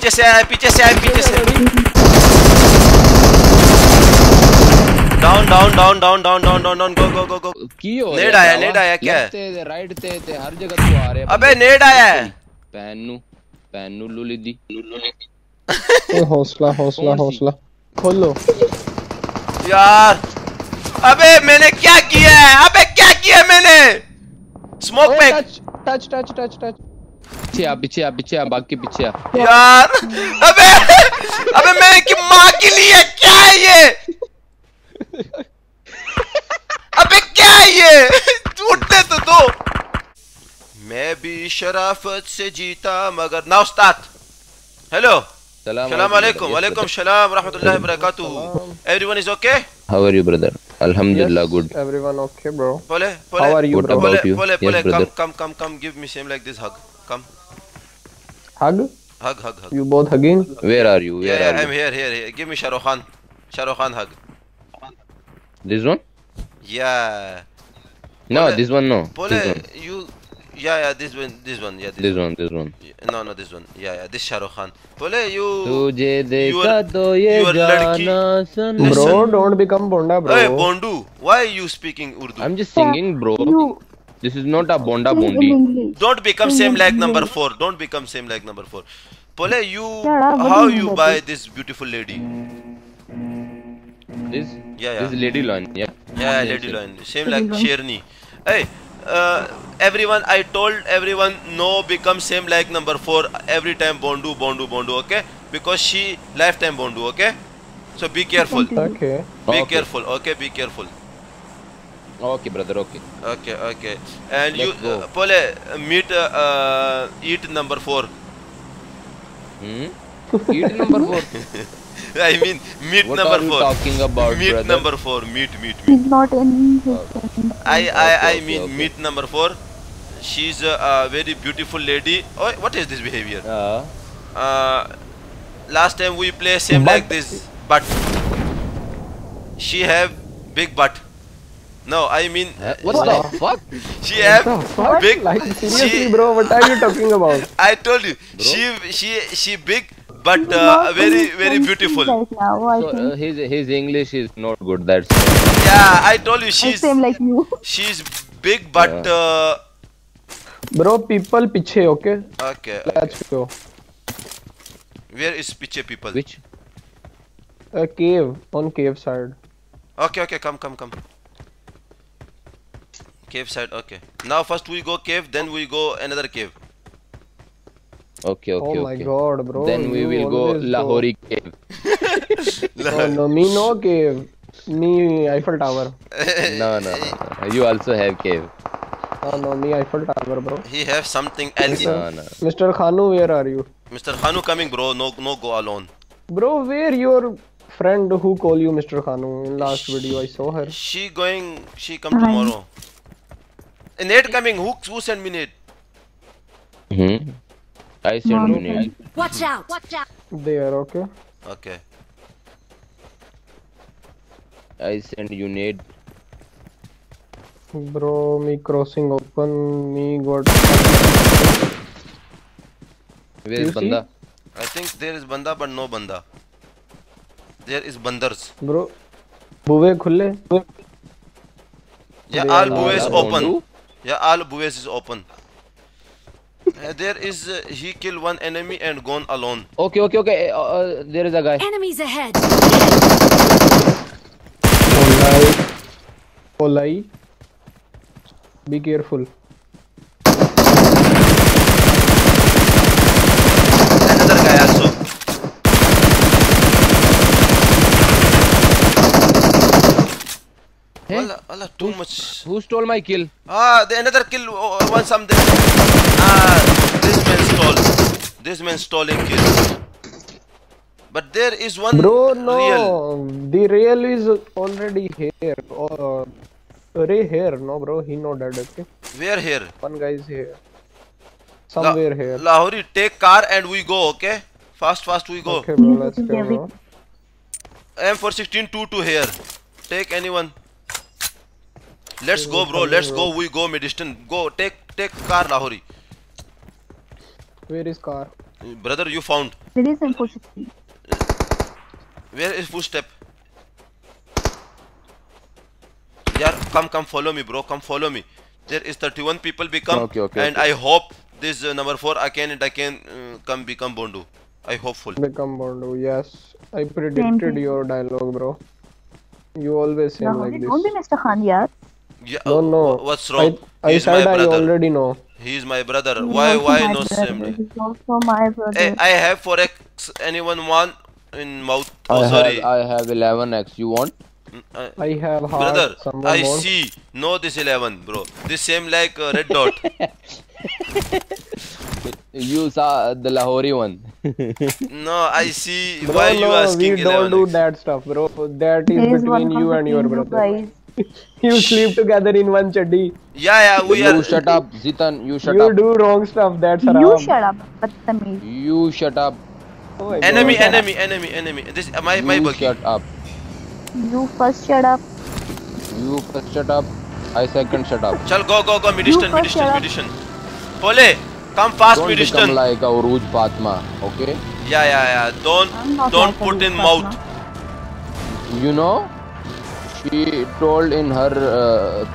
पीछे से आया, पीछे से आया, पीछे से। Down down down down down down down down, go go go go. नेड आया क्या? राइट ते हर जगह तो आ रहे हैं। अबे नेड आया है। पैनू पैनू लुली दी। हौसला हौसला हौसला खोलो यार। अबे मैंने क्या किया है? अबे क्या किया मैंने? स्मोक पे टच टच टच टच। पीछे आ बाकी पीछे आ यार। अबे अबे मेरे की माँ के लिए क्या है ये? अबे क्या है ये? टूटने तो दो। मैं भी शराफत से जीता मगर ना उस्ताद। हेलो सलाम अलैकुम। वालेकुम सलाम रहमतुल्लाहि व बरकातहू। Everyone is okay? How are you brother? Alhamdulillah, yes, good. Everyone okay, bro? Pole, Pole, how are you, bro? Pole, Pole, Pole, yes, come, come, come, come. Give me same like this hug. Come. Hug? Hug, hug, hug. You both hugging? Where are you? Where are you? I'm here, here, here. Give me Shahrukh Khan. Shahrukh Khan hug. This one? Yeah. No, Pole, this one no. Pole, this one. You. Yeah, yeah. This one, this one. Yeah, this one. This one. Yeah, no, no, this one. Yeah, yeah. This Shahrukh Khan. Pole, you. तुझे देखा तो ये गाना सुन. Bro, don't become Bonda, bro. Hey, Bondu, why are you speaking Urdu? I'm just singing, bro. This is not a Bonda Bondi. Don't become same like number 4. Don't become same like number 4. Pole, you. How you buy this beautiful lady? This. Yeah, yeah. This lady lion. Yeah. Yeah, lady lion. Same like Sherni. Hey. Everyone, I told everyone no become same like number 4 every time. Bondu, Bondu, Bondu, okay? Because she lifetime Bondu, okay? So be careful. Okay. Be careful, okay? Be careful. Okay, brother. Okay. Okay, okay. And let's you, Pole, meet, eat number 4. Hmm? Eat number 4. I mean, meet what number 4. What are you talking about, meet brother? Meet number 4. Meet, meet, meet. He's not in. I mean, okay. Meet number 4. She's a very beautiful lady. Oh, what is this behavior? Last time we play same but like this, but she have big butt. No, I mean, what the fuck? She have fuck? Big. Like, seriously, she, bro, what are you talking about? I told you, bro? she big. But very, very beautiful. Right now, so, his English is not good. That's yeah. I told you she's same like you. She's big, but yeah. Bro, people piche, okay? Okay. Let's go. Where is piche people? Which? A cave on cave side. Okay, okay, come, come, come. Cave side, okay. Now first we go cave, then we go another cave. Okay, okay, oh my okay. God, bro. Then we will go Lahori cave. No, no, me no cave. Me Eiffel Tower. No, no, no. You also have cave. No, no, me Eiffel Tower, bro. He have something else. No, no. Mr. Khanu, where are you? Mr. Khanu coming, bro. No, no, go alone. Bro, where your friend who call you Mr. Khanu? In last video I saw her. She going. She come tomorrow. Nate coming. Who send me Nate? Hmm. I send you need. Watch out! Watch out! There, okay. Okay. I send you need. Bro, me crossing open. Me got. Where is Banda? I think there is Banda, but no Banda. There is Banders. Bro, buwe khule. Yeah, all buwe is open. Yeah, all buwe is open. There is he killed one enemy and gone alone. Okay, okay, okay. There is a guy. Enemies ahead. Polai. Be careful. Another guy also. Hey? Allah, Allah, too much. Who stole my kill? Ah, the another kill. One something. This man stole him kill. But there is one. Bro, no. Real. The real is already here. Or here, no, bro. He no dead. Okay. Where here? One guy is here. Somewhere here. Lahori, take car and we go. Okay. Fast, fast, we go. Okay, bro. Let's go. M416 2-2 here. Take anyone. Let's go, bro. Let's go. We go mid distance. Go. Take car, Lahori. Where is car? Brother, you found. There is M416. Where is footstep? Yaar, come, follow me, bro. Come, follow me. There is 31 people become. Okay. And I hope this number 4 again and again become Bondu. I hopeful. Become Bondu. Yes, I predicted your dialogue, bro. You always say like this. Don't be Mr. Khan, yaar. Yeah, no. What's wrong? I said I already know. He is my brother. Why no same? He's also my brother. Hey, I have 4x. Anyone want in mouth? Oh, sorry. I have 11x. You want? I have heart. Brother, I more. See. No, this 11, bro. This same like red dot. You saw the Lahori one. No, I see. Bro, why no, you asking 11x? We don't do that stuff, bro. That is between you and your brother. Guys. You sleep together in one chaddi. Yeah, we are. You shut up, Zitan. You shut up. You do wrong stuff. That's haram. You shut up, Patami. You shut up. Oh, enemy. This my buggy. Shut up. You first shut up. I second shut up. Chal go. Mid distance. Pola, come fast mid distance. Don't become like Arooj Fatima, okay? Yeah. Don't put in mouth. You know. She told in her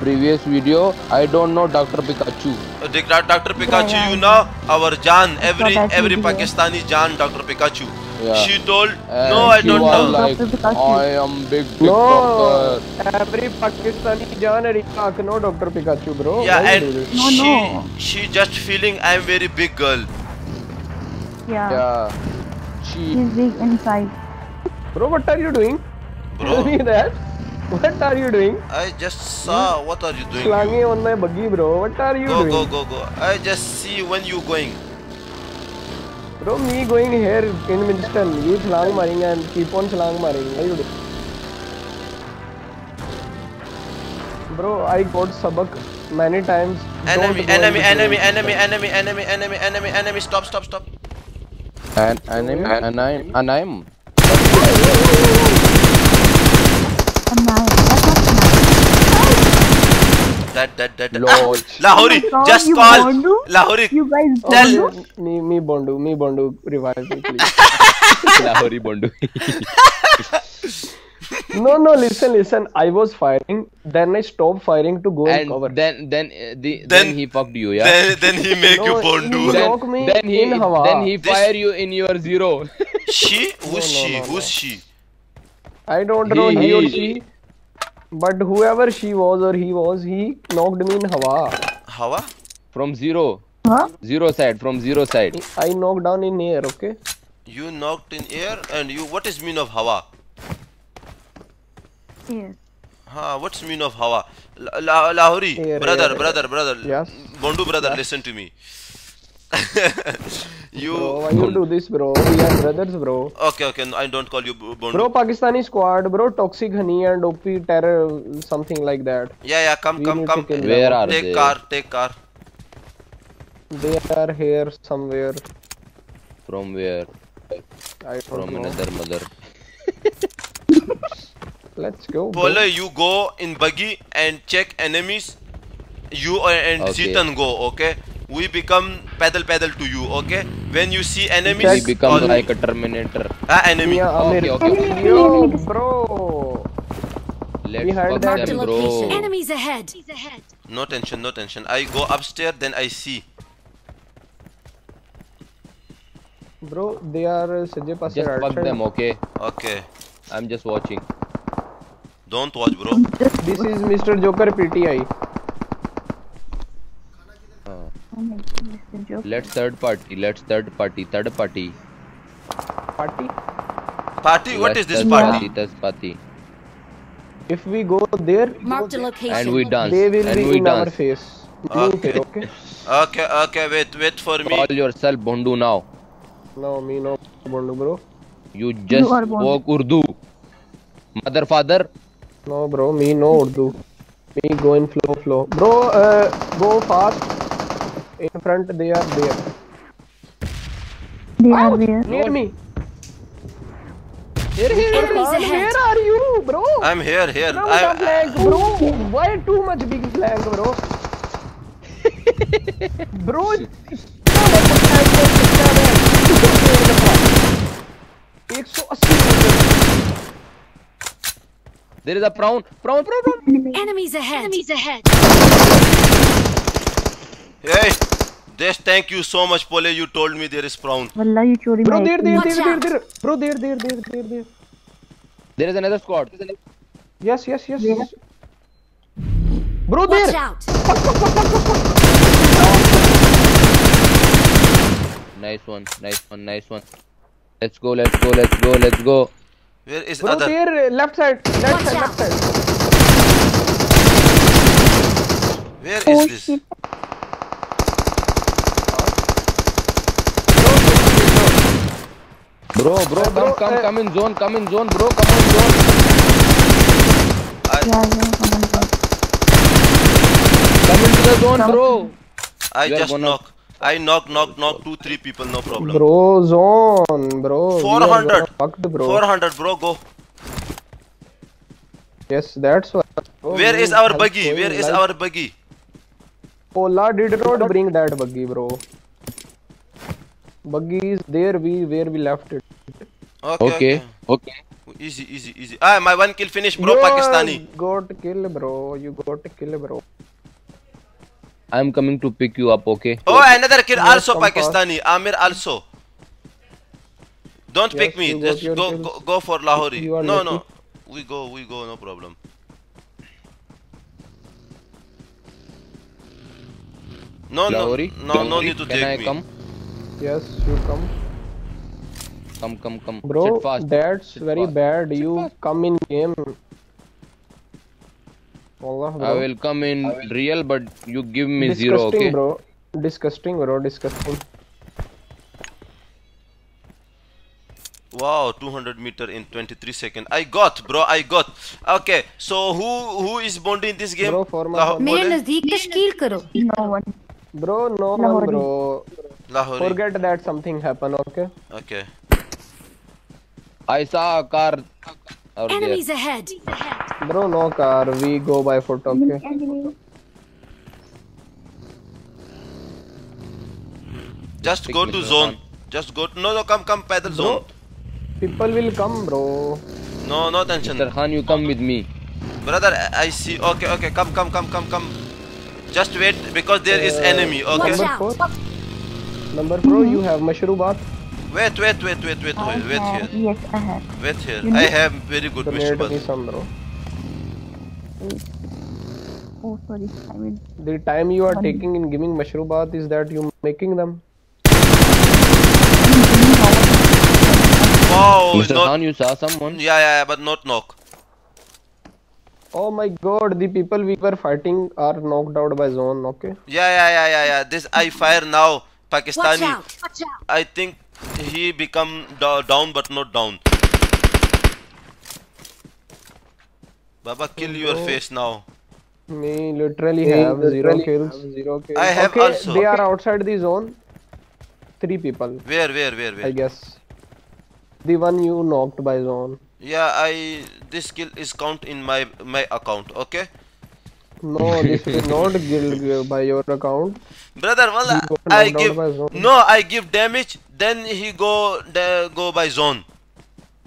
previous video, I don't know Dr. Pikachu. Dr. Pikachu, yeah. You know our Jaan, every Pakistani Jaan, Dr. Pikachu. Yeah. She told, and no, I don't know. Like, I am big TikToker. No, every Pakistani Jaan and no Dr. Pikachu, bro. Yeah, why and she just feeling I am very big girl. Yeah. She's big inside. Bro, what are you doing? Bro. Tell me that. What are you doing? I just saw. What are you doing? Slanging on my buggy, bro. What are you doing? Go. I just see when you going. Bro, me going here in Winston. You slang maring and keep on slang maring. What are you doing? Bro, I got sabak many times. Enemy. Stop. Anime. That. Lahori, just call. Bondu? Lahori, you guys tell. Me Bondu, revive me please. Lahori Bondu. No, listen. I was firing, then I stopped firing to go and cover. Then he fucked you, yeah. Then he make you Bondu. Then he fire you in your zero. She? Who's she? I don't know he or she. But whoever she was or he was, he knocked me in hawa. Hawa? From zero. Huh? From zero side. I knocked down in air, okay? You knocked in air and you... What is mean of hawa? Air. What's mean of hawa? Lahori, brother. Yes? Bondu brother, yes. Listen to me. Bro, why you do this, bro? We are brothers, bro. Okay, I don't call you Bondu. Bro, Pakistani squad, bro, toxic honey and OP terror, something like that. Yeah, come. Where are they? Take car. They are here somewhere. From where? From another mother. Let's go. Pola, you go in buggy and check enemies. You and Zitan go, okay? We become pedal to you, okay? When you see enemies, we become like a Terminator. Enemy. Yeah, okay. Yo, bro. Let's fuck them, bro. Enemies ahead. No tension. I go upstairs, then I see. Bro, they are just fuck them, okay? Okay. I'm just watching. Don't watch, bro. This is Mr. Joker PTI. Let's third party. Party? What is this party? Party. If we go there, mark the location. And we dance. They will be in our face. Okay. Okay. Wait for me. Call yourself Bondu now. No, me no Bondu, bro. You just spoke Urdu. Mother, father. No, bro. Me no Urdu. Me go in flow. Bro, go fast. In front, they are there. They are there. Near me. Where are you, bro? I'm here. Bro, I'm flag, bro. Why too much big flag, bro? Bro. 180. There is a prawn. Prawn. Enemies ahead. Hey, just thank you so much, Pola. You told me there is prawn. Wallahi chori. Bro, there. Bro, there. There is another squad. Yes. Bro, there. Watch out. Nice one. Let's go. Where is Bro, other? There, left side. Where is this? Shit. Bro, come in zone, bro, come in zone. Come into the zone, bro. I just knock 2-3 people, no problem. Bro, zone, bro. 400. Fucked, bro. 400, bro, go. Yes, that's what. Bro, where is our buggy? Pola did not bring that buggy, bro. Buggy is there where we left it. Okay. Easy. Ah, my one kill finish, bro. Yeah, Pakistani. You got kill, bro. I'm coming to pick you up, okay? Oh, another kill also, Pakistani. Fast. Amir also. Don't pick me. Just go for Lahori. No. We go. No problem. No, Lahori. No need to take me. Can I come? Yes, you come. Come. Bro, sit fast. That's sit very fast. Bad. Sit you fast. Come in game. Allah, bro. I will come in real, but you give me disgusting, 0, okay? Disgusting, bro. Wow, 200 meter in 23 seconds. I got. Okay, so who is Bondu in this game? Bro, for my karo. No one. Bro, no one, bro. Lahori. Forget that something happened, okay. I saw a car. Enemies ahead. Bro, no car. We go by foot, okay. Just go to zone. No, come paddle zone. People will come, bro. No tension. Mr. Khan, you come with me. Brother, I see. Okay. Come. Just wait because there is enemy, okay. Number 4, you have mashrubat. Wait. Wait here. Yes, I have. Wait here. I have very good mashrubat. Oh, sorry. I mean, the time you are taking in giving mashrubat is that you making them. Wow, Mr. Khan, you saw someone? Yeah, but not knock. Oh my god, the people we were fighting are knocked out by zone, okay? Yeah. This I fire now. Pakistani, watch out. I think he become down but not down. Baba, kill your face now. Me literally have 0 kills. I have also. They are outside the zone. 3 people. Where? I guess. The one you knocked by zone. Yeah, this kill is count in my account, okay? No, this is not guild by your account. Brother, well, I give damage, then he go by zone.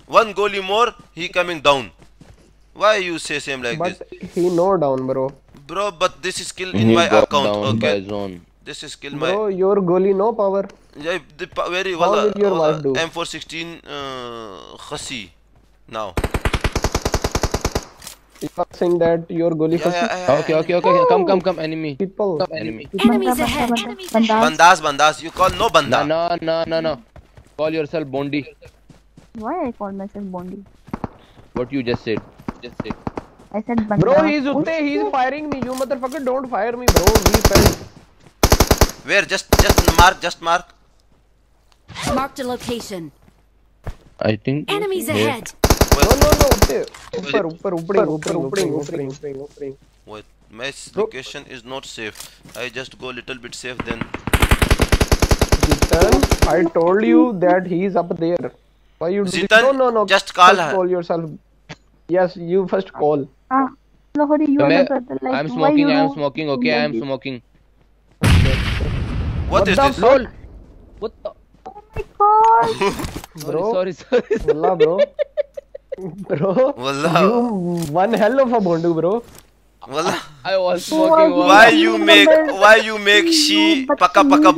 One goalie more, he coming down. Why you say same like but this? He no down, bro. Bro, but this is kill in my account, okay? Zone. This is kill my. Bro, your goalie no power. Yeah, very well. How did your wife do? M416 khasi now. You are saying that your goalie. Yeah. Okay. Come, enemy. People. Enemies ahead. Bandas. You call no banda. No. Call yourself Bondu. Why I call myself Bondu? What you just said? I said banda. Bro, he's firing me. You motherfucker, don't fire me, bro. We fell. Where? Just mark. Mark the location. I think. Enemies ahead. No, wait, my location is not safe. I just go little bit safe then. Zitan, I told you that he is up there. Why you Zitan, no. Just call yourself. Yes, you first call. Lahori, you are like, I'm smoking, okay, I am smoking. What is this? Lol. What the? Oh my god. Bro sorry sorry वल्ला bro bro वल्ला one hell of a बोंडू bro वल्ला I was fucking why you make she पक्का पक्का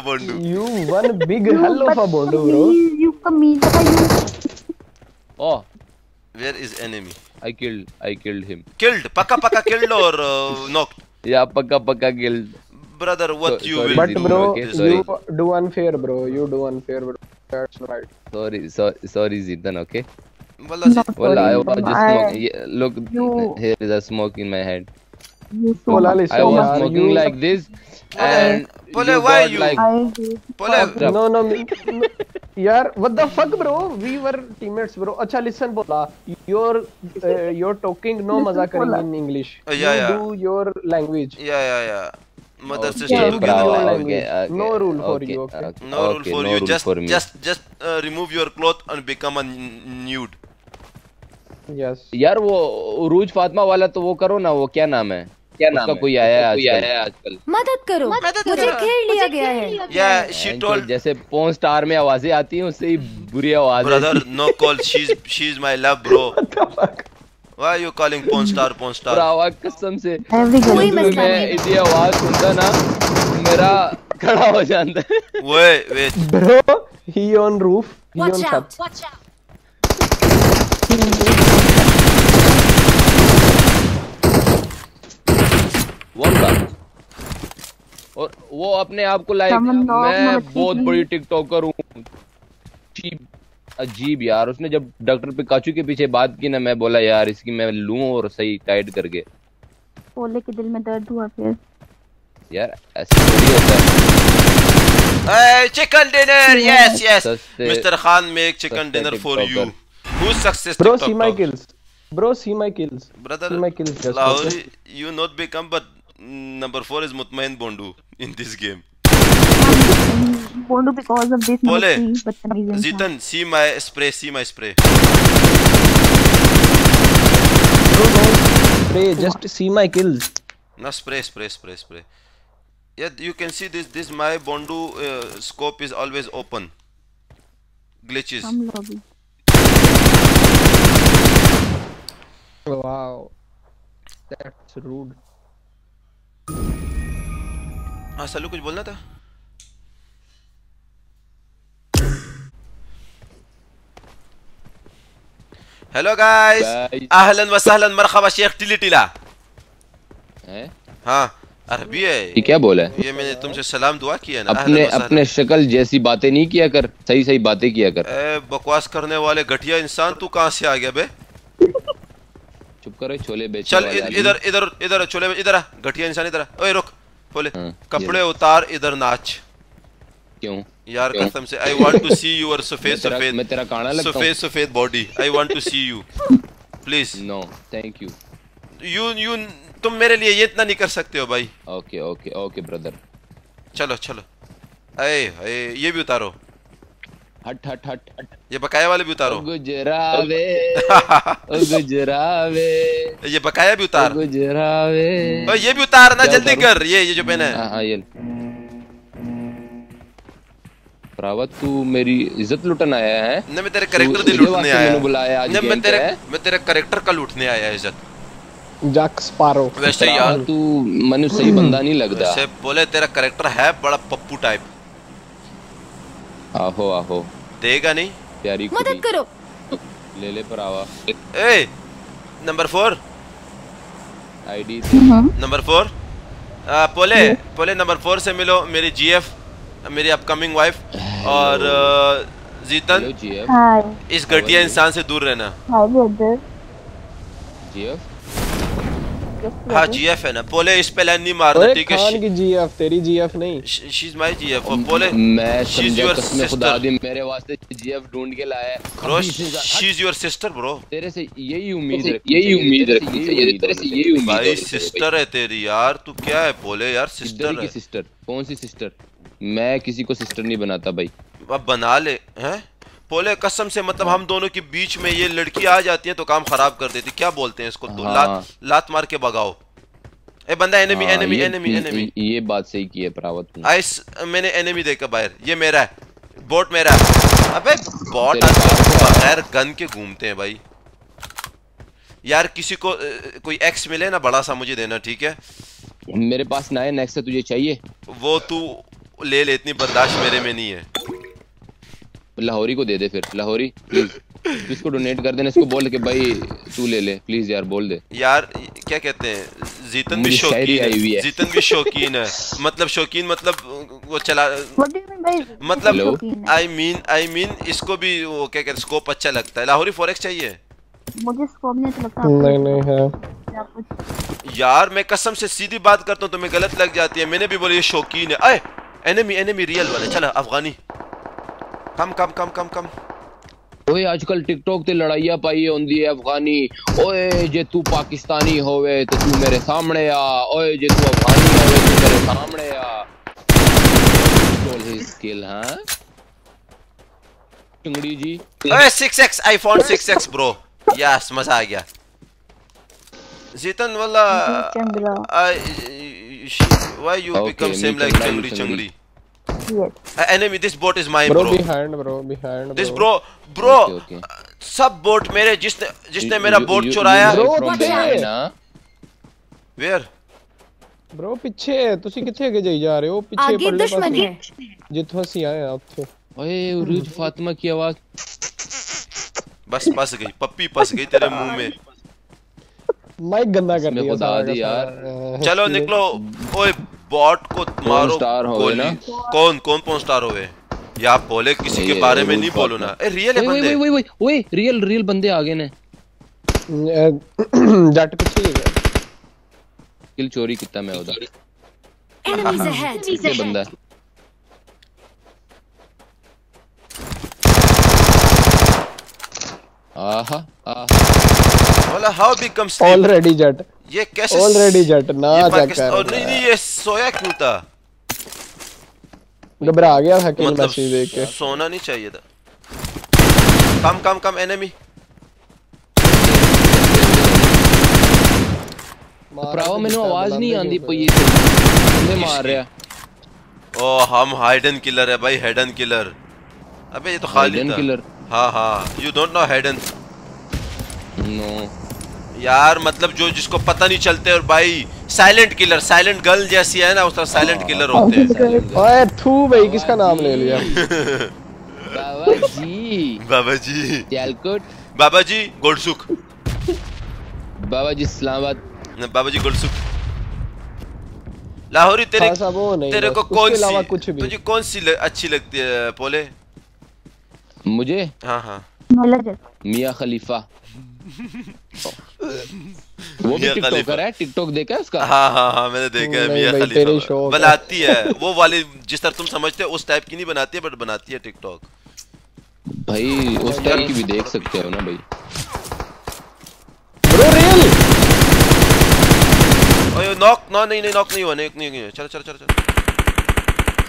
बोंडू you one big hell of a बोंडू bro you कमीना oh where is enemy I killed him paka killed or knocked yeah paka killed brother what so, you sorry, will but bro okay, you do unfair bro that's right sorry Zidan okay wallah I was just smoking look you, here is a smoke in my head wallah so I was smoking you, like this and Pola why you like Pola no yaar what the fuck bro we were teammates bro acha listen Pola your talking no maza karing in English yeah. do your language yeah mother sister together okay. no rule for okay. you okay? Okay. no rule okay. for no you rule just for just remove your cloth and become a nude yes yaar wo Arooj Fatima wala to wo karo na wo क्या नाम है कोई आया आजकल मदद करो मुझे घेर लिया गया है या शी टोल्ड जैसे पोर्न स्टार में आवाजें आती हैं उससे ही बुरी आवाज brother no call she is my love bro why are you calling porn star आवाज कसम से कोई मसला नहीं ये आवाज सुनता ना मेरा खड़ा हो जाता है wait bro he on roof he on छत और वो अपने आप को लाइक मैं बहुत बड़ी टिकटॉकर हूँ अजीब यार उसने जब डॉक्टर पिकाचू के पीछे बात की ना मैं बोला यार इसकी मैं लूं और सही टाइट करके पोले के दिल में दर्द हुआ फिर यार ऐसे नहीं होता है chicken dinner yes yes mister Khan make chicken dinner for you who success bro see my kills brother Lahori you not become but number 4 is mutmain Bondu in this game Bondu because of this Pole Zitan see my spray spray just see my kills no spray yeah you can see this my Bondu scope is always open glitches wow that's rude हाँ सालू कुछ बोलना था hello guys अहलन व सहलन मरहबा Sheikh Tilly टिला हाँ अरबी है ये क्या बोला है ये मैंने तुमसे सलाम दुआ किया ना अपने शक्ल जैसी बातें नहीं किया कर सही बातें किया कर बकवास करने वाले घटिया इंसान तू कहाँ से आ गया बे चुप करो छोले बेच चल इधर छोले इधर आ घटिया इंसान इधर आ ओए रुक बोले कपड़े उतार इधर नाच क्यों यार कसम से I want to see your सफेद मैं तेरा काना लगता हूं सफेद body I want to see you please no thank you you तुम मेरे लिए ये इतना नहीं कर सकते हो भाई ओके ब्रदर चलो ए ये भी उतारो हट ये बकाया वाले भी उतारो गुजरावे ये बकाया भी उतार गुजरावे और ये भी उतार ना जल्दी कर ये जो पहना है हां ये प्रावत तू मेरी इज्जत लूटने आया है नहीं मैं तेरे कैरेक्टर दी लूटने आया है बुलाया आज मैं तेरे कैरेक्टर का लूटने आया है इज्जत जैक स्पारो वैसे यार तू मनु सही बंदा नहीं लगदा से बोले तेरा कैरेक्टर है बड़ा पप्पू टाइप आहो देगा नहीं प्यारी मदद करो ले परावा ए नंबर 4 आईडी नंबर 4 पोले नंबर 4 से मिलो मेरी जीएफ मेरी अपकमिंग वाइफ और जीतन हाय इस घटिया इंसान से दूर रहना हाय ब्रदर जीएफ हाँ जीएफ है ना बोले इस पे लाइन नहीं मारना ठीक है खान की जीएफ तेरी जीएफ नहीं शी इज माय जीएफ और बोले मैं समझा कसम खुदा दी मेरे वास्ते जीएफ ढूंढ के लाया है she is your sister bro तेरे से यही उम्मीद रखी चाहिए तेरे से यही उम्मीद भाई सिस्टर है तेरी यार तू क्या है बोले यार सिस्टर है सिस्टर कौन सी सिस्टर मैं किसी को सिस्टर नहीं बनाता भाई अब बना ले हैं बोले कसम से मतलब हम दोनों के बीच में ये लड़की आ जाती है तो काम खराब कर देती क्या बोलते हैं इसको तो लात मार के भगाओ ए बंदा एनिमी एनिमी एनिमी एनिमी, ये बात सही की है प्रावत ने। मैंने एनिमी देखा बाहर, ये मेरा है बॉट, मेरा है। अबे बॉट बगैर गन के घूमते हैं भाई। यार किसी को कोई एक्स मिले ना बड़ा सा मुझे देना, ठीक है? मेरे पास ना है, नेक्स्ट से तुझे चाहिए वो तू ले ले, इतनी बर्दाश्त मेरे में नहीं है। लाहौरी को दे दे फिर, लाहौरी प्लीज इसको डोनेट कर देना, इसको बोल के भाई तू ले ले प्लीज यार, बोल दे यार। क्या कहते हैं, जीतन भी शौकीन है, जीतन भी शौकीन है। मतलब शौकीन मतलब वो चला, मतलब आई मीन इसको भी वो क्या कहते हैं, स्कोप अच्छा लगता है। लाहौरी फॉरेक्स चाहिए मुझे, स्कोप नहीं अच्छा लगता। नहीं नहीं है यार, मैं कसम से सीधी बात करता हूँ, तुम्हें गलत लग जाती है। मैंने भी बोला ये शौकीन है। अरे एनिमी एनिमी रियल वाले, चला अफगानी। कम कम कम कम कम। ओए आजकल टिकटॉक ते लड़ाइयाँ पाई होंदी है अफगानी। ओए जे तू पाकिस्तानी होवे तो तू मेरे सामने आ, ओए जे तू अफगानी होवे तो मेरे सामने आ। टोल ही स्किल हाँ टुंगड़ी जी। ओए 6x iPhone 6x bro, yes मजा आ गया। जीतन वाला why you become same like चंगड़ी चंगड़ी? Enemy, this boat is mine, bro. Bro behind, bro behind, bro. This bro, bro. Okay. सब boat मेरे, जिसने मेरा boat चुराया। Bro पीछे ना? Where? Bro पीछे, तुसी किथे के जा रहे हो? पीछे आगे दुश्मन है। जितना सी आए आप तो। ओए अरूज फातिमा की आवाज। बस फंस गई, पप्पी फंस गई तेरे मुंह में। माइक गंदा कर दिया सारा यार। चलो निकलो, ओए बॉट को मारो गोली। कौन कौन पॉन स्टार होवे? या बोले किसी के बारे में नहीं बोलो ना। ए रियल है बंदे, ओए ओए ओए रियल रियल बंदे आ गए ने। जट पीछे ही है, किल चोरी कितना मैं उधर। एनिमीज अहेड, ये बंदा आहा आहा वाला हाउ बिकम्स ऑलरेडी जट। ये कैसे ऑलरेडी जट ना जाकर, और नहीं नहीं ये सोया क्यों था? घबरा गया था कि मैसेज देख के। सोना नहीं चाहिए था। कम कम कम एनिमी। प्रावो मेनू आवाज नहीं आंदी पई, ये मार रहा है। ओ हम हाइडन किलर है भाई, हेडन किलर। अबे ये तो खाली था। हां you don't know Hayden? No यार, मतलब जो जिसको पता नहीं चलते। और भाई साइलेंट किलर, साइलेंट गर्ल जैसी है ना, उस तरह साइलेंट किलर होते हैं। ओए थू भाई किसका नाम ले लिया? बाबा जी, बाबा जी त्यालकोट, बाबा जी गोलसुख, बाबा जी इस्लामाबाद, बाबा जी गोलसुख। लाहौरी तेरे को कौन सी अच्छी लगती है पोले? मुझे हाँ हाँ मिया खलीफा। वो भी टिकटॉकर है, टिकटॉक देखा है उसका? हाँ हाँ हाँ मैंने देखा है। मिया खलीफा बनाती है वो वाली जिस तरह तुम समझते हो उस टाइप की नहीं बनाती है, बट बनाती है टिकटॉक भाई, उस टाइप की भी देख सकते हो ना भाई। Bro real. ओए नॉक नो, नहीं नहीं नॉक नहीं होने, नहीं चलो चलो चलो चलो।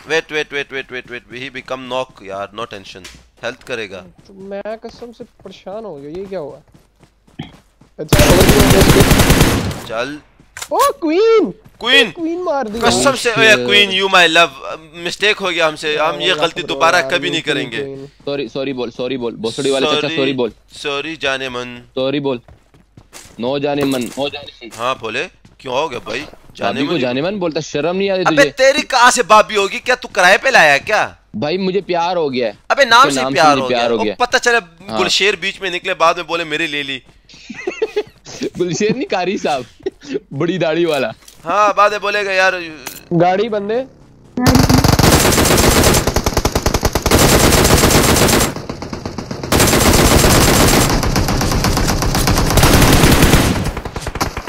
Wait wait wait wait wait wait, he become knock यार, नो टेंशन, हेल्थ करेगा। मैं कसम से परेशान हो गया, ये क्या हुआ? चल ओ क्वीन क्वीन क्वीन मार दी कसम से। ओए queen you my love, mistake हो गया हमसे, हम ये गलती दोबारा कभी नहीं करेंगे। सॉरी सॉरी बोल, सॉरी बोल भोसड़ी वाले चाचा, सॉरी बोल, सॉरी जाने मन, सॉरी बोल नो जाने मन हो जाने। हां बोले क्यों हो गया भाई? जाने मन, जाने मन बोलता, शर्म नहीं आती तुझे? अबे तेरी कहां से भाभी होगी? क्या तू किराए पे लाया क्या? भाई मुझे प्यार हो गया है। अबे नाम से प्यार हो गया, वो पता चला गुलशेर बीच में निकले, बाद में बोले मेरी ले ली। गुलशेर नहीं, कारी साहब बड़ी दाढ़ी वाला। हाँ बाद में बोलेगा यार गाड़ी बंदे।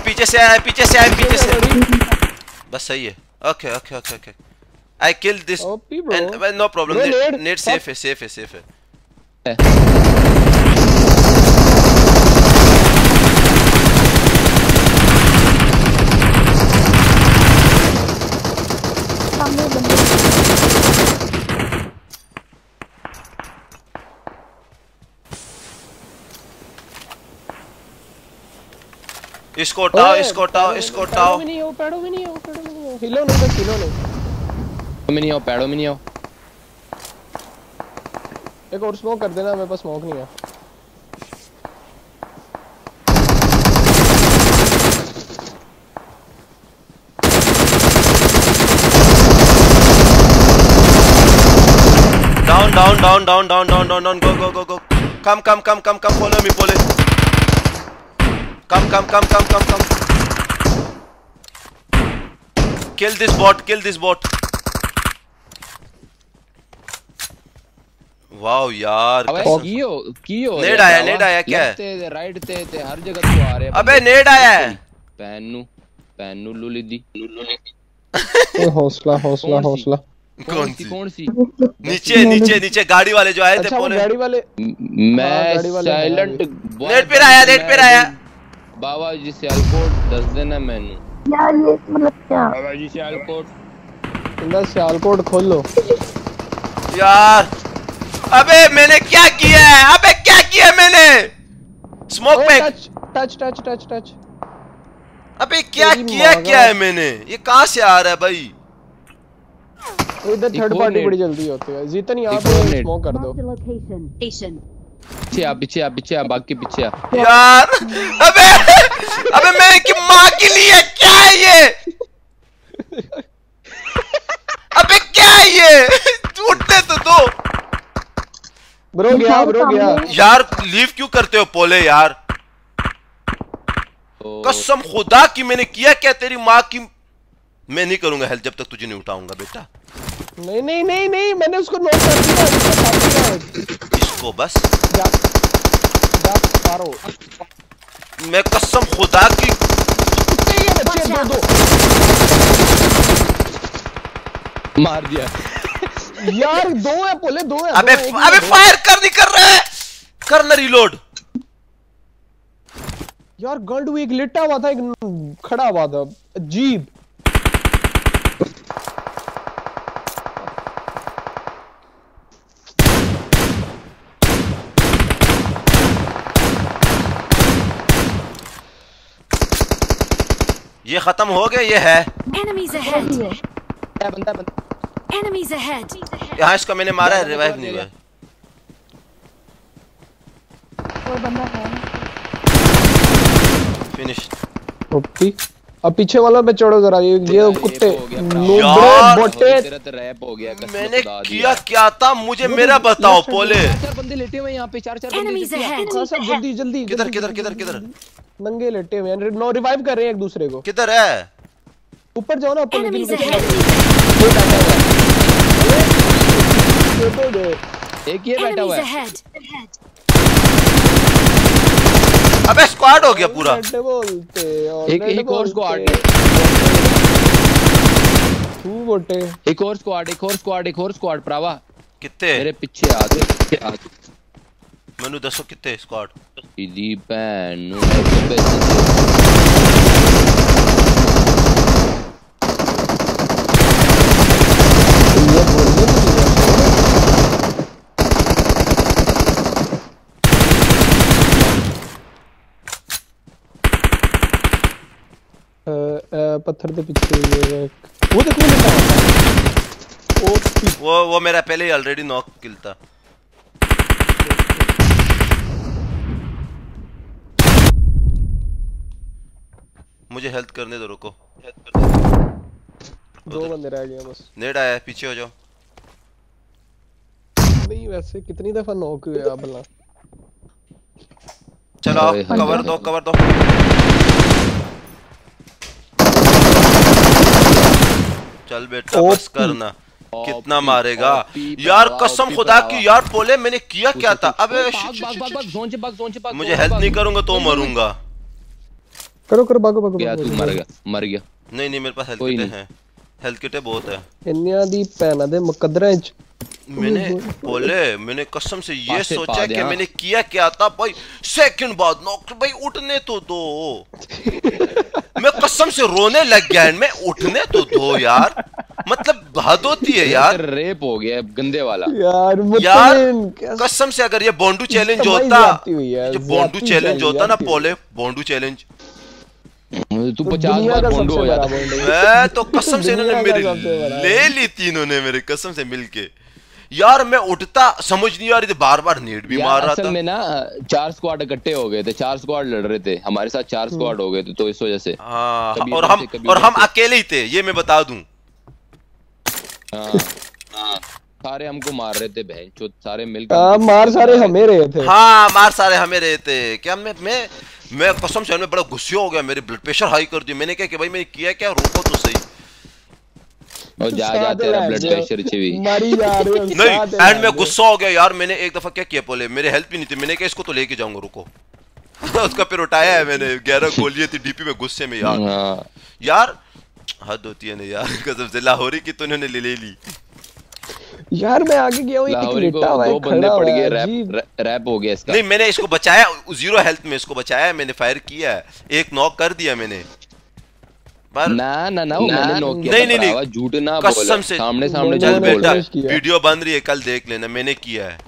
पीछे से आया, पीछे से आया, पीछे से। बस सही है, okay okay okay okay. I killed this and well, no problem, net safe है, safe है, safe है। इसको उठाओ, इसको उठाओ, इसको उठाओ। पैडो में नहीं हो, पैडो में नहीं हो, पैडो में नहीं हो। हिलो नहीं, बस हिलो नहीं। नहीं आओ, पैडो में नहीं आओ। एक और स्मोक कर देना, मेरे पास स्मोक नहीं है। Down down down down down down down down, go go go go. Come come come come come, follow me, follow. Come, come, come, come, come, come. Kill this bot, kill this bot. Wow, यार। कियो। नेड आया, नेड आया क्या? Left right ते हर जगह तो आ रहे हैं। अबे नेड आया है। पैनू लुली दी। हौसला। कौन सी? नीचे गाड़ी वाले जो आए थे। अच्छा गाड़ी वाले। मैं साइलेंट। नेट पे आया। बाबा जी से सियालकोट दस देना मैंने। यार ये मतलब क्या? बाबा जी से सियालकोट खोल लो। यार अबे मैंने क्या किया है? अबे क्या किया मैंने? स्मोक में टच। अबे क्या किया है मैंने? ये कहाँ से आ रहा है भाई? इधर थर्ड पार्टी बड़ी जल्दी होती है। जीतन यहाँ पे स्मोक कर दो। पीछे आ, बाकी पीछे आ। यार अबे मेरे की माँ के लिए क्या है ये? अबे क्या है ये? उठते तो दो। ब्रो गया। यार लीव क्यों करते हो पोले? यार कसम खुदा की मैंने किया क्या तेरी माँ की? मैं नहीं करूंगा हेल्प जब तक तुझे नहीं उठाऊंगा बेटा। नहीं, मैंने उसको नोट कर दिया। को बस मारो। मैं कसम खुदा की दो मार दिया। यार दो है पोले। अबे फायर कर रहा है। करना रिलोड। यार गंडू एक लेटा हुआ था, एक खड़ा हुआ था। अजीब। ये खत्म हो गया। ये है बंदा। यहाँ इसको मैंने मारा है, रिवाइव नहीं हुआ। कोई बंदा है। फिनिश। ओपी। अब पीछे वाला पे चढ़ो जरा। ये कुत्ते बोटे। मैंने किया क्या था? मुझे मेरा बताओ पोले। चार बंदे लेटे हुए यहाँ पे। चार जल्दी। किधर? नंगे लेटे हुए हैं। नो रिवाइव कर रहे हैं एक दूसरे को। किधर है? ऊपर जाओ ना। एक ये बैठा हुआ है। अबे स्क्वाड हो गया पूरा। एक और स्क्वाड प्रावा। कितने मेरे पीछे आ गए? मैनू दसो कितने स्क्वाड? पत्थर के पीछे वो देखो ना। वो मेरा पहले ही ऑलरेडी नॉक किल था। मुझे हेल्प करने दो, रुको। दो बंदे रह गए बस। नेड आया, पीछे हो जाओ। नहीं वैसे कितनी दफा नॉक हुआ भला। चलो कवर दो। चल बेटा बस करना। कितना मारेगा यार कसम खुदा की। यार पोले मैंने किया क्या था? अबे बाग। मुझे हेल्प नहीं करूंगा तो मरूंगा। करो भागो। क्या तू मर गया? नहीं मेरे पास हेल्थ किट है। हेल्थ किट बहुत है। इन्या दी पैना दे मुकद्दरा इंच। मैंने कसम से ये सोचा कि मैंने किया क्या था भाई। सेकंड बाद नॉक। भाई उठने तो दो। मैं कसम से रोने लग गया। मैं उठने तो दो यार। मतलब बात होती है यार। रेप हो गया गंदे वाला। यार कसम से अगर ये बोंडू चैलेंज होता ना पोले, बोंडू चैलेंज तू 50 बार बोंडू हो जाता है तो कसम से इन्होंने मेरी ले ली तीनों ने मेरे कसम से मिलके यार। मैं उठता समझ नहीं आ रही थी, बार बार नेट भी मार रहा था। में ना चार स्क्वाड इकट्ठे हो गए थे, चार स्क्वाड लड़ रहे थे हमारे साथ, चार स्क्वाड हो गए थे तो इस वजह से और हम अकेले ही थे ये मैं बता दूं। सारे हमको मार रहे थे बहन चोद, सारे मिलकर मार सारे हमें रहे थे। हाँ मार सारे हमें रहे थे। क्या मैं कसम से बड़ा गुस्से हो गया, मेरे ब्लड प्रेशर हाई कर दिया। मैंने कहा कि भाई मैंने किया क्या, रोको तो सही। और जा जा तेरा ब्लड प्रेशर भी मरी जा रहे हो नहीं। एंड मैं गुस्सा हो गया यार। मैंने एक दफा क्या किया पोले, मेरे हेल्थ भी नहीं थी, मैंने कहा इसको तो लेके जाऊंगा रुको उसका फिर उठाया है मैंने, 11 गोलियां थी डीपी में गुस्से में यार। यार हद होती है ना यार कसम से। लाहौरी की तो इन्होंने ले ली यार। मैं आगे गया हूं, एक लेटा हुआ है, दो बंदे पड़ गए, रैप हो गया इसका। नहीं मैंने इसको बचाया, जीरो हेल्थ में इसको बचाया, मैंने फायर किया, एक नॉक कर दिया मैंने। ना ना ना मैंने नॉक किया, नहीं झूठ ना बोल कसम से। सामने सामने चल बेटा, वीडियो बन रही है कल देख लेना, मैंने किया है।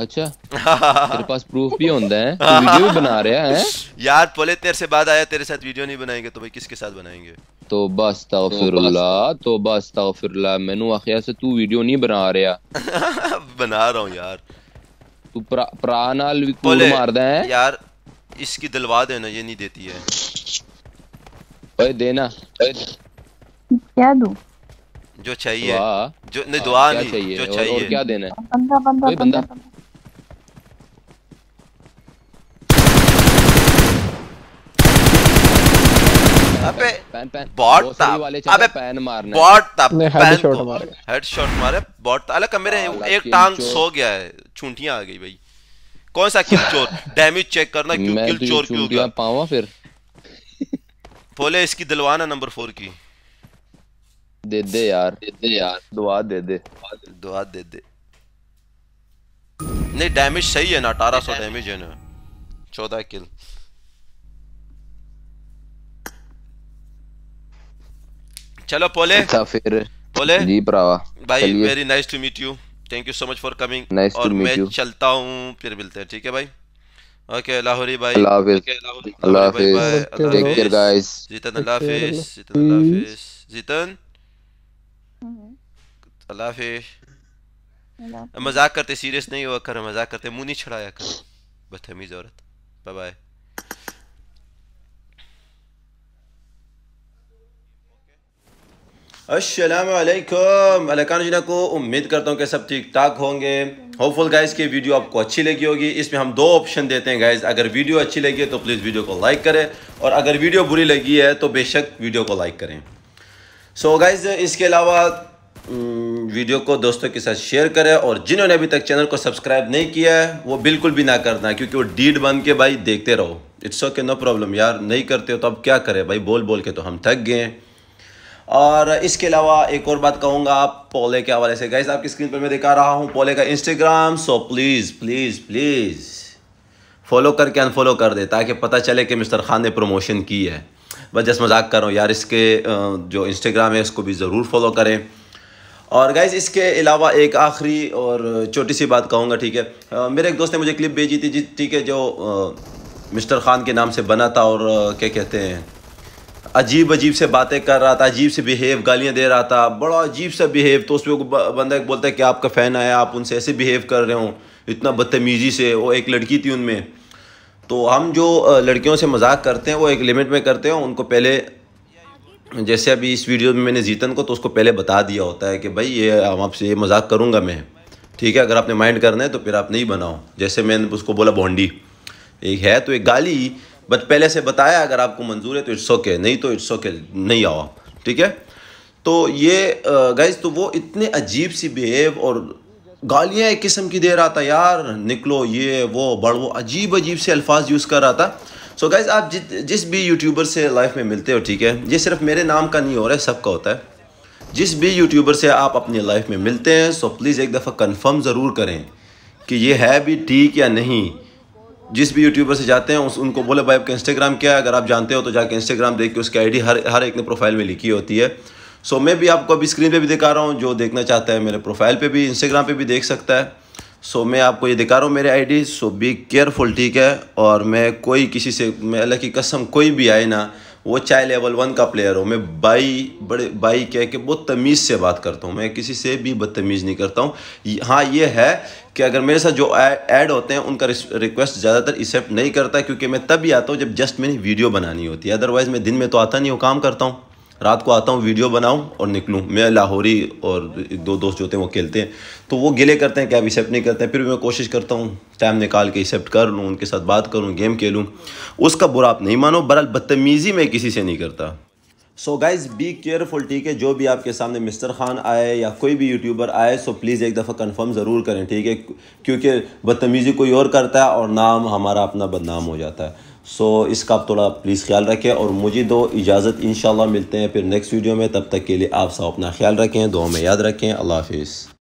अच्छा तेरे पास प्रूफ भी होता है, वीडियो बना रहा है यार। पोले तेरे से बात आया, तेरे साथ वीडियो नहीं बनाएंगे तो भाई किसके साथ बनाएंगे। तो बस तौफिरुल्लाह, तो बस तौफिरुल्लाह, मैनू आखिया से तू वीडियो नहीं बना रहा बना रहा हूं यार। तू प्रा नाल भी कूल मारदा है यार। इसकी दिलवा देना, ये नहीं देती है। ओए देना क्या दूं, जो चाहिए जो नहीं दुआ नहीं, जो चाहिए। और क्या देना है? बंदा अबे बॉट था, अबे पैन मारना, बॉट था, हेडशॉट मारे बॉट था। अलग मेरे एक टांग सो गया है, चूंटियां आ गई भाई। कौन सा किल चोर, डैमेज चेक करना किल चोर क्यों गया पावा। फिर बोले इसकी दिलवाना नंबर 4 की दे दे यार, दुआ दे दे, दुआ दे दे। नहीं डैमेज सही है ना, 1800 डैमेज है ना, 14 किल। चलो पोले फिर पोले जी भरावा भाई, very nice to meet you, thank you so much for coming. और मैं चलता हूँ, फिर मिलते हैं ठीक है भाई। ओके लाहौरी भाई, अल्लाह हाफिज, टेक केयर गाइस। जीतन अल्लाह हाफिज, जीतन अल्लाह हाफिज, जीतन अल्लाह हाफिज। मजाक करते, सीरियस नहीं हुआ कर, मजाक करते मुंह नहीं छड़ाया कर, बदतमीज औरत। Bye bye. अस्सलामु अलैकुम अलैकान जीना को, उम्मीद करता हूँ कि सब ठीक ठाक होंगे। होपफुल गाइज़ कि वीडियो आपको अच्छी लगी होगी। इसमें हम 2 ऑप्शन देते हैं गाइज़, अगर वीडियो अच्छी लगी है तो प्लीज़ वीडियो को लाइक करें, और अगर वीडियो बुरी लगी है तो बेशक वीडियो को लाइक करें। सो गाइज़ इसके अलावा वीडियो को दोस्तों के साथ शेयर करें, और जिन्होंने अभी तक चैनल को सब्सक्राइब नहीं किया है वो बिल्कुल भी ना करना, क्योंकि वो डीड बन के भाई देखते रहो। इट्स ओके नो प्रॉब्लम यार, नहीं करते हो तो अब क्या करें भाई, बोल बोल के तो हम थक गए हैं। और इसके अलावा एक और बात कहूँगा आप पोले के हवाले से गाइस, आपकी स्क्रीन पर मैं दिखा रहा हूँ पोले का Instagram. So please please please follow करके अनफॉलो कर दे, ताकि पता चले कि मिस्टर खान ने प्रमोशन की है। बस जस्ट मजाक कर रहा हूँ यार, इसके जो इंस्टाग्राम है उसको भी ज़रूर फॉलो करें। और गाइज़ इसके अलावा एक आखिरी और छोटी सी बात कहूँगा ठीक है। मेरे एक दोस्त ने मुझे क्लिप भेजी थी जी ठीक है, जो मिस्टर खान के नाम से बना था, और क्या कहते हैं अजीब अजीब से बातें कर रहा था, अजीब से बिहेव, गालियाँ दे रहा था, बड़ा अजीब सा बिहेव। तो उसमें बंदा एक बोलता है कि आपका फ़ैन आया, आप उनसे ऐसे बिहेव कर रहे हो इतना बदतमीजी से। वो एक लड़की थी उनमें, तो हम जो लड़कियों से मजाक करते हैं वो एक लिमिट में करते हैं। उनको पहले, जैसे अभी इस वीडियो में मैंने जीतन को तो उसको पहले बता दिया होता है कि भाई ये हम आपसे ये मजाक करूँगा मैं ठीक है, अगर आपने माइंड करना है तो फिर आप नहीं बनाओ। जैसे मैंने उसको बोला बोंडी एक है, तो एक गाली बट पहले से बताया, अगर आपको मंजूर है तो इट्स ओके, नहीं तो इट्स ओके नहीं आओ आप ठीक है। तो ये गाइज, तो वो इतने अजीब सी बिहेव और गालियाँ एक किस्म की दे रहा था यार, निकलो ये वो बड़, वो अजीब अजीब से अल्फाज यूज़ कर रहा था। सो गाइज आप जिस भी यूट्यूबर से लाइफ में मिलते हो ठीक है, ये सिर्फ मेरे नाम का नहीं हो रहा है, सबका होता है। जिस भी यूट्यूबर से आप अपनी लाइफ में मिलते हैं सो प्लीज़ एक दफ़ा कन्फर्म ज़रूर करें कि ये है भी ठीक या नहीं। जिस भी यूट्यूबर से जाते हैं उनको बोले भाई आपका इंस्टाग्राम क्या है, अगर आप जानते हो तो जाके इंस्टाग्राम देख के उसकी आईडी हर एक ने प्रोफाइल में लिखी होती है। सो मैं भी आपको अभी स्क्रीन पे भी दिखा रहा हूँ, जो देखना चाहता है मेरे प्रोफाइल पे भी, इंस्टाग्राम पे भी देख सकता है। सो मैं आपको ये दिखा रहा हूँ मेरे आईडी। सो बी केयरफुल, ठीक है। और मैं कोई किसी से, मैं अल्लाह की कसम कोई भी आए ना, वो चाहे लेवल 1 का प्लेयर हो, मैं भाई कह के बहुत तमीज़ से बात करता हूँ। मैं किसी से भी बदतमीज़ नहीं करता हूँ। हाँ ये है कि अगर मेरे साथ जो ऐड होते हैं उनका रिक्वेस्ट ज़्यादातर एक्सेप्ट नहीं करता, क्योंकि मैं तभी आता हूँ जब जस्ट मैंने वीडियो बनानी होती है। अदरवाइज़ मैं दिन में तो आता नहीं हूँ, काम करता हूँ, रात को आता हूँ, वीडियो बनाऊं और निकलूं। मैं लाहौरी और 2 दोस्त जो होते हैं वो खेलते हैं, तो वो गिले करते हैं कि आप एक्सेप्ट नहीं करते हैं। फिर मैं कोशिश करता हूँ टाइम निकाल के एक्सेप्ट कर लूँ, उनके साथ बात करूँ, गेम खेलूँ। उसका बुरा आप नहीं मानो, बहरहाल बदतमीज़ी मैं किसी से नहीं करता। सो गाइज़ बी केयरफुल, ठीक है। जो भी आपके सामने मिस्टर खान आए या कोई भी यूट्यूबर आए, सो प्लीज़ एक दफ़ा कंफर्म ज़रूर करें, ठीक है, क्योंकि बदतमीज़ी कोई और करता है और नाम हमारा अपना बदनाम हो जाता है। सो इसका आप थोड़ा प्लीज़ ख्याल रखें और मुझे दो इजाज़त। इंशाल्लाह मिलते हैं फिर नेक्स्ट वीडियो में, तब तक के लिए आप सब अपना ख्याल रखें, दुआ में याद रखें। अल्लाह हाफिज़।